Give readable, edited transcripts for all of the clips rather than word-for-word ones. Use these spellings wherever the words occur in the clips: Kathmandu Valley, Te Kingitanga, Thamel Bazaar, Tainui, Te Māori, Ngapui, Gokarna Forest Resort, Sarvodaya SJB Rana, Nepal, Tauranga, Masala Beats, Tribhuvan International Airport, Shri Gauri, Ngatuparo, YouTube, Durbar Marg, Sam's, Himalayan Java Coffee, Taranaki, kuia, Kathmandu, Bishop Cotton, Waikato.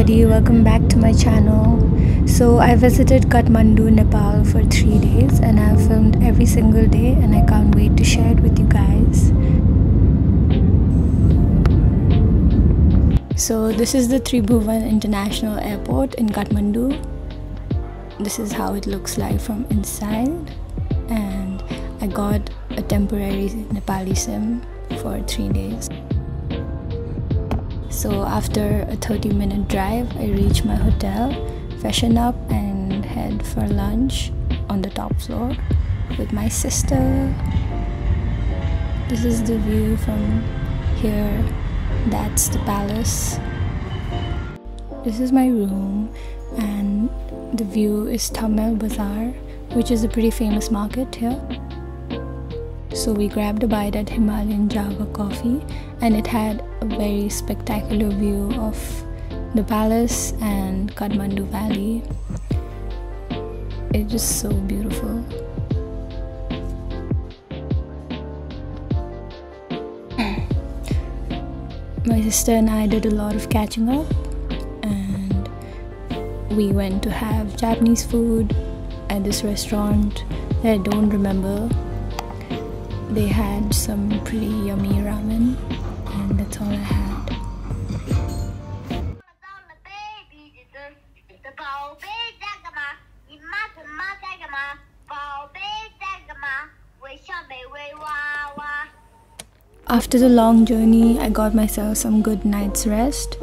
everybody, welcome back to my channel. So I visited Kathmandu, Nepal for 3 days and I filmed every single day and I can't wait to share it with you guys. So this is the Tribhuvan International Airport in Kathmandu. This is how it looks like from inside, and I got a temporary Nepali SIM for 3 days. So after a 30-minute drive, I reached my hotel, freshen up and head for lunch on the top floor with my sister. This is the view from here. That's the palace. This is my room and the view is Thamel Bazaar, which is a pretty famous market here. So we grabbed a bite at Himalayan Java Coffee and it had a very spectacular view of the palace and Kathmandu Valley. It's just so beautiful. My sister and I did a lot of catching up and we went to have Japanese food at this restaurant that I don't remember. They had some pretty yummy ramen, and that's all I had. After the long journey, I got myself some good night's rest,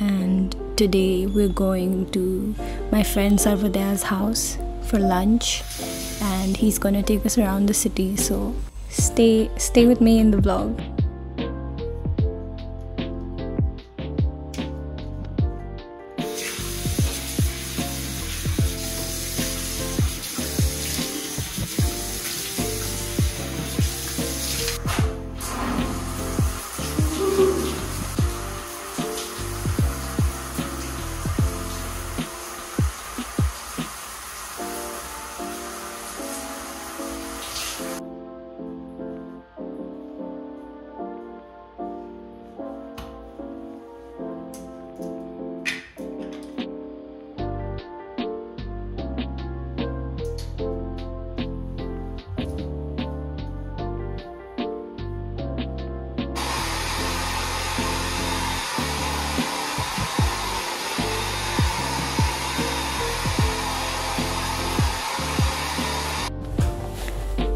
and today we're going to my friend Sarvodaya's house for lunch, and he's gonna take us around the city, so stay with me in the vlog.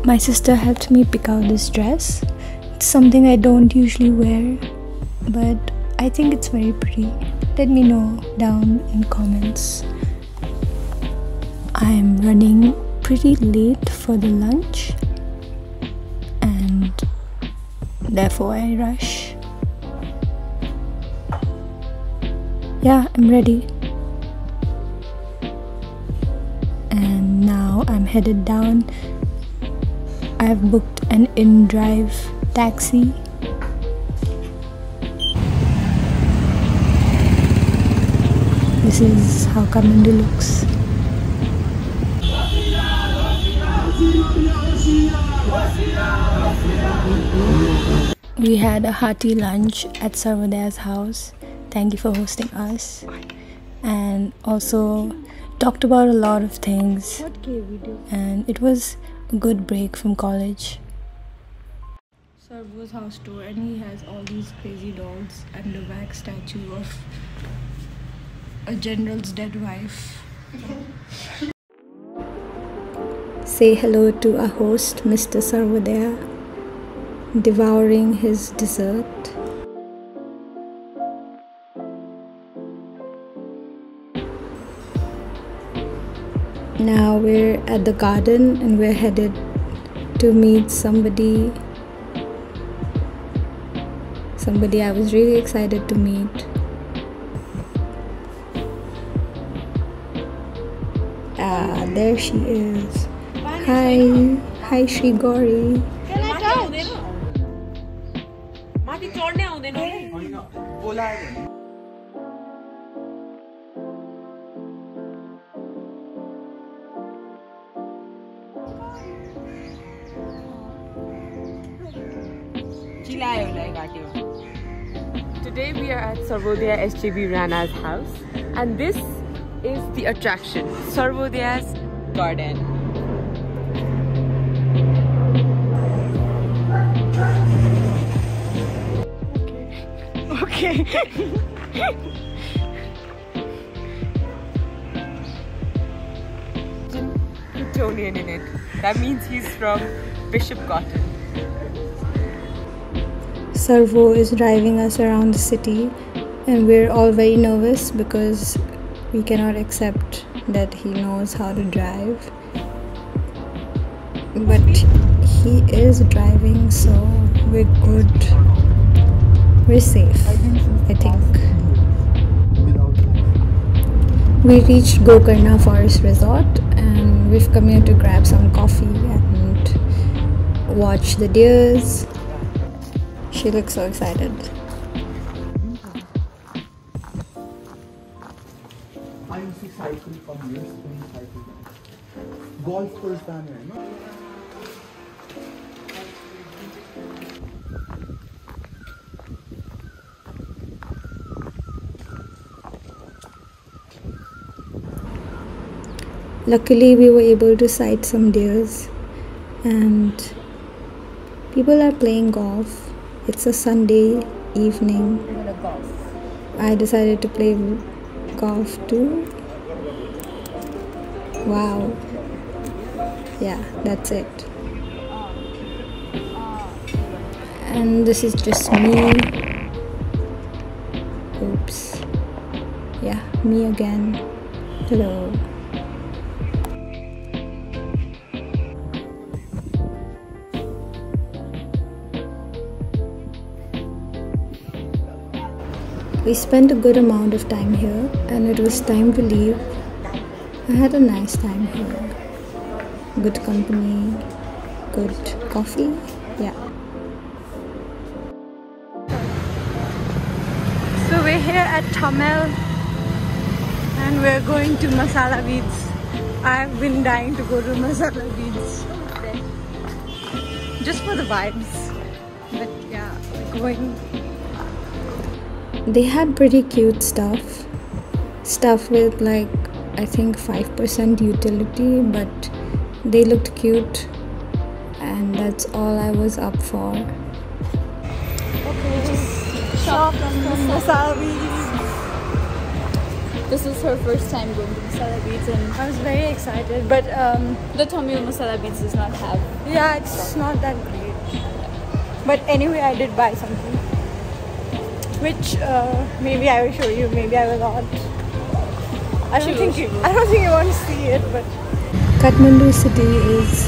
My sister helped me pick out this dress. It's something I don't usually wear, but I think it's very pretty. Let me know down in comments. I'm running pretty late for the lunch and therefore I rush. Yeah, I'm ready. And now I'm headed down. I've booked an in-drive taxi. This is how Kathmandu looks. We had a hearty lunch at Sarvodaya's house. Thank you for hosting us. And also talked about a lot of things. And it was good break from college. Sarvo's house tour, and he has all these crazy dolls and the wax statue of a general's dead wife. Say hello to our host, Mr. Sarvodaya, devouring his dessert. Now we're at the garden and we're headed to meet somebody I was really excited to meet. Ah, there she is. Hi Shri Gauri. Can I touch? Today we are at Sarvodaya SJB Rana's house, and this is the attraction, Sarvodaya's garden. Okay. Kryptonian in it. That means he's from Bishop Cotton. Sarvo is driving us around the city, and we're all very nervous because we cannot accept that he knows how to drive. But he is driving, so we're good. We're safe, I think. We reached Gokarna Forest Resort, and we've come here to grab some coffee and watch the deers. She looks so excited. I used to cycle from years to cycle. Golf course down here, no? Luckily, we were able to sight some deers, and people are playing golf. It's a Sunday evening. I decided to play golf too. Wow. Yeah, that's it. And this is just me. Oops. Yeah, me again. Hello. We spent a good amount of time here, and it was time to leave. I had a nice time here. Good company, good coffee, yeah. So we're here at Thamel, and we're going to Masala Beats. I've been dying to go to Masala Beats. Just for the vibes. But yeah, we're going. They had pretty cute stuff with, like, I think 5% utility, but they looked cute, and that's all I was up for. Okay, just shop from Masala Beats. This is her first time going to Masala Beats, and I was very excited, but the Thamel Masala Beats does not have. Yeah, it's not that great. But anyway, I did buy something, which maybe I will show you, maybe I will not. I don't think you want to see it, but Kathmandu city is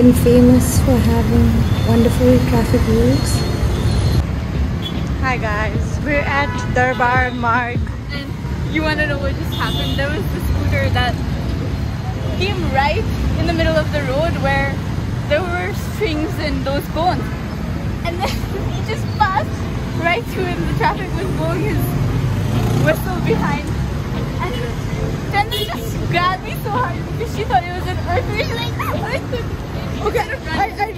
infamous for having wonderful traffic rules. Hi guys, we're at Durbar Marg. And you want to know what just happened? There was the scooter that came right in the middle of the road where there were strings and those cones. And then he just passed right through, and the traffic was blowing his whistle behind, and then they just grabbed me so hard because she thought it was an earthquake. I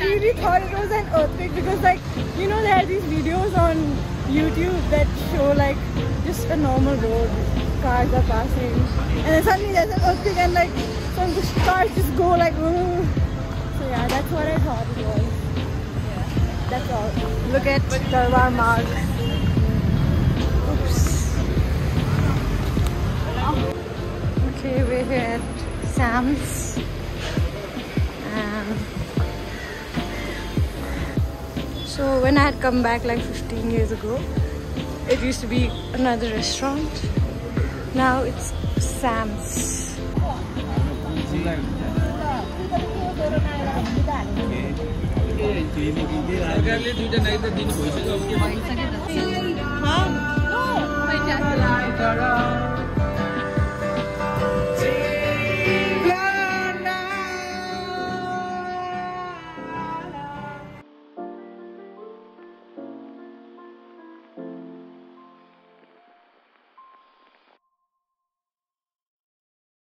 really thought it was an earthquake because, like, you know, there are these videos on YouTube that show, like, just a normal road, cars are passing, and then suddenly there's an earthquake, and, like, some cars just go like, ooh. So yeah, that's what I thought it was. That's all. Look at Durbar Marg. Oops. Okay, we're here at Sam's. So when I had come back like 15 years ago, it used to be another restaurant. Now it's Sam's. Huh? No!